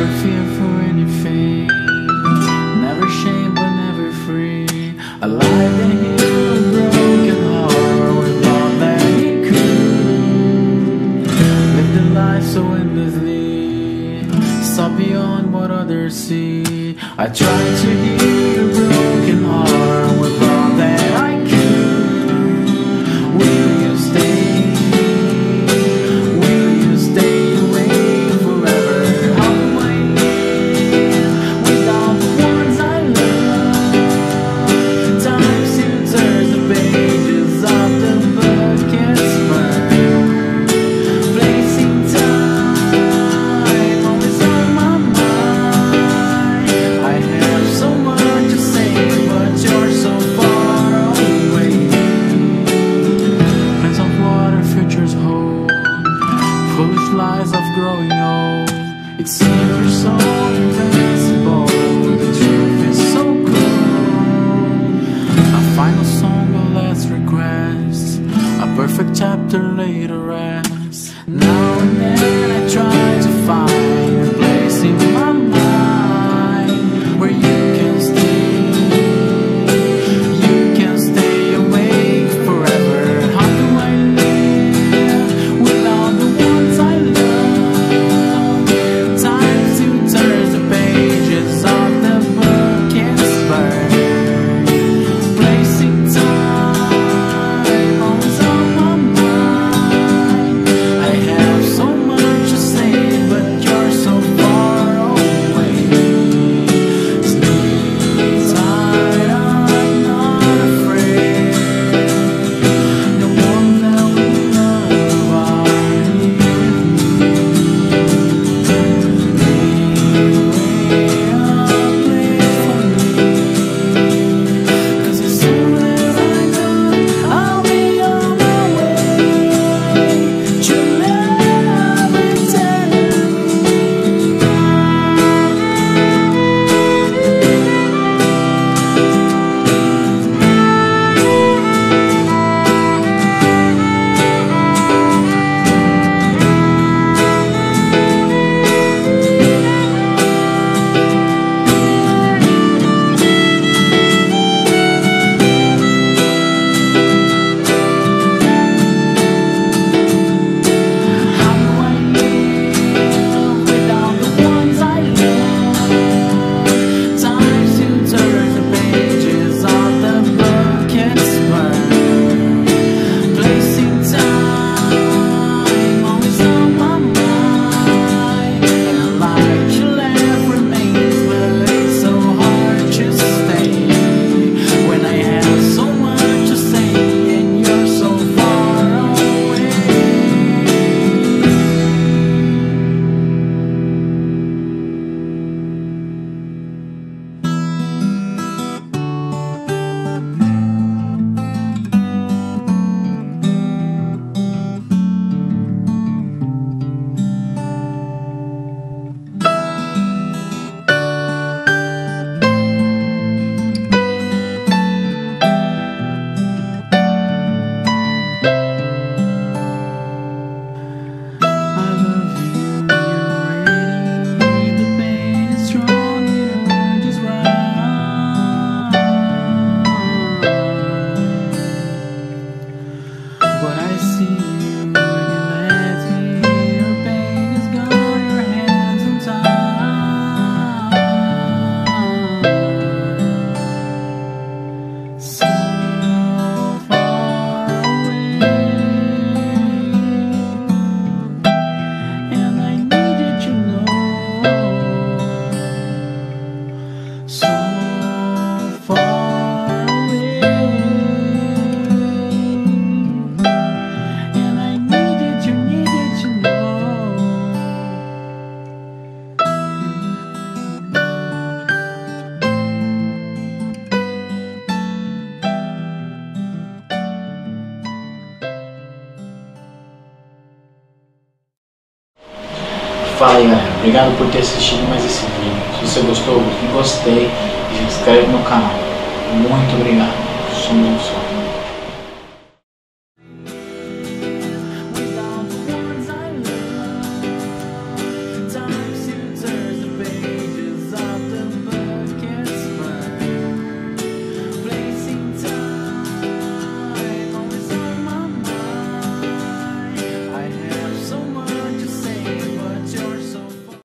never fear for anything, never shame but never free, alive and heal a broken heart with all that he could, live the life so endlessly, saw beyond what others see. I tried to heal a broken heart with all that I could. Will you stay? Will you stay away forever? How do I live without the ones I love? Time soon turns the pages of the book and burn, placing time always on my mind. I have so much to say, but you're so far away. Plans of what our futures hold, foolish lies of growing old. It seems we're so invincible, the truth is so cold. A final song, a last request, a perfect chapter later rest. Now and then I try to find a place in my mind where you can stay awake forever. How do I live without the ones I love? Time soon turns the pages of the book and burn, placing time always on my mind. I have so much to say, but you're so far away. Stay tired, I'm not afraid. The one that we love are here with me. Anyway, I'll play for me. 'Cause as soon as I go, I'll be on my way. True love is how do I live without the ones I love? Time soon turns the pages of the book and burn, placing time always on my mind. And a life you left remains, but it's so hard to stay when I have so much to say and you're so far away. I love you, you're ready. The pain is strong, it urges right. But I see you when you let me. Your pain is gone, your hands in time, so far away. And I needed you, know, so far away. And I needed you, know. Fala aí galera, obrigado por ter assistido mais esse vídeo. Se você gostou, clique em gostei e se inscreve no canal. Muito obrigado, somos um só.